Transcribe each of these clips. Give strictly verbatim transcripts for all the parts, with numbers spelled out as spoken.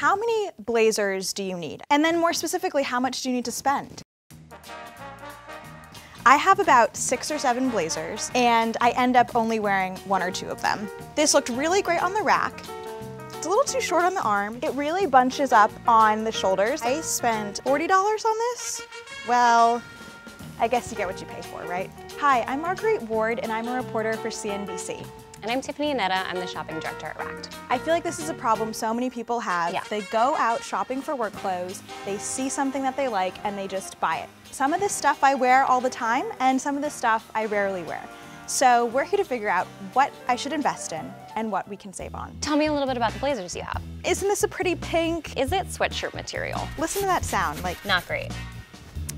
how many blazers do you need? And then more specifically, how much do you need to spend? I have about six or seven blazers, and I end up only wearing one or two of them. This looked really great on the rack. It's a little too short on the arm. It really bunches up on the shoulders. I spent forty dollars on this. Well, I guess you get what you pay for, right? Hi, I'm Marguerite Ward, and I'm a reporter for C N B C. And I'm Tiffany Annetta. I'm the shopping director at Racked. I feel like this is a problem so many people have. Yeah. They go out shopping for work clothes, they see something that they like, and they just buy it. Some of this stuff I wear all the time, and some of this stuff I rarely wear. So we're here to figure out what I should invest in and what we can save on. Tell me a little bit about the blazers you have. Isn't this a pretty pink? Is it sweatshirt material? Listen to that sound, like not great.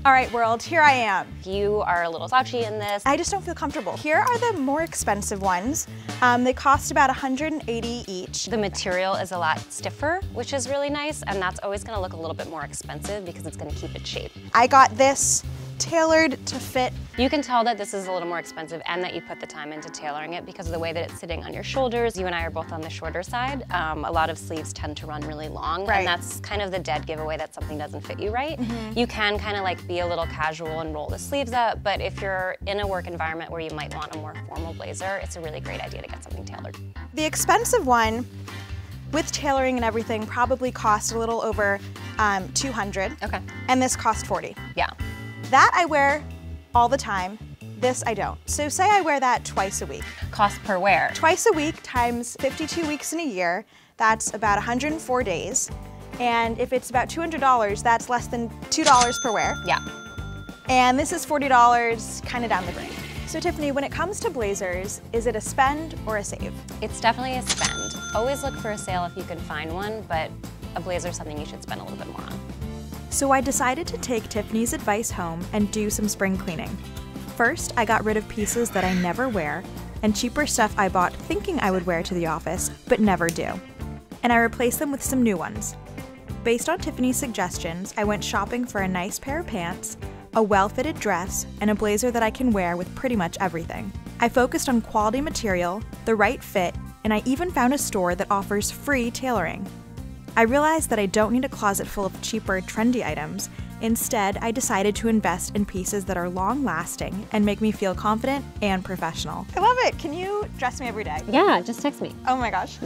All right, world, here I am. You are a little slouchy in this. I just don't feel comfortable. Here are the more expensive ones. Um, they cost about one hundred eighty dollars each. The material is a lot stiffer, which is really nice, and that's always gonna look a little bit more expensive because it's gonna keep its shape. I got this tailored to fit. You can tell that this is a little more expensive and that you put the time into tailoring it because of the way that it's sitting on your shoulders. You and I are both on the shorter side. Um, a lot of sleeves tend to run really long, right. And that's kind of the dead giveaway that something doesn't fit you right. Mm-hmm. You can kind of like be a little casual and roll the sleeves up, but if you're in a work environment where you might want a more formal blazer, it's a really great idea to get something tailored. The expensive one, with tailoring and everything, probably cost a little over um, two hundred dollars. Okay. And this cost forty dollars. Yeah. That I wear all the time. This I don't. So say I wear that twice a week. Cost per wear. Twice a week times fifty-two weeks in a year, that's about one hundred four days. And if it's about two hundred dollars, that's less than two dollars per wear. Yeah. And this is forty dollars, kind of down the drain. So Tiffany, when it comes to blazers, is it a spend or a save? It's definitely a spend. Always look for a sale if you can find one, but a blazer is something you should spend a little bit more on. So I decided to take Tiffany's advice home and do some spring cleaning. First, I got rid of pieces that I never wear and cheaper stuff I bought thinking I would wear to the office, but never do. And I replaced them with some new ones. Based on Tiffany's suggestions, I went shopping for a nice pair of pants, a well-fitted dress, and a blazer that I can wear with pretty much everything. I focused on quality material, the right fit, and I even found a store that offers free tailoring. I realized that I don't need a closet full of cheaper, trendy items. Instead, I decided to invest in pieces that are long-lasting and make me feel confident and professional. I love it. Can you dress me every day? Yeah, just text me. Oh my gosh.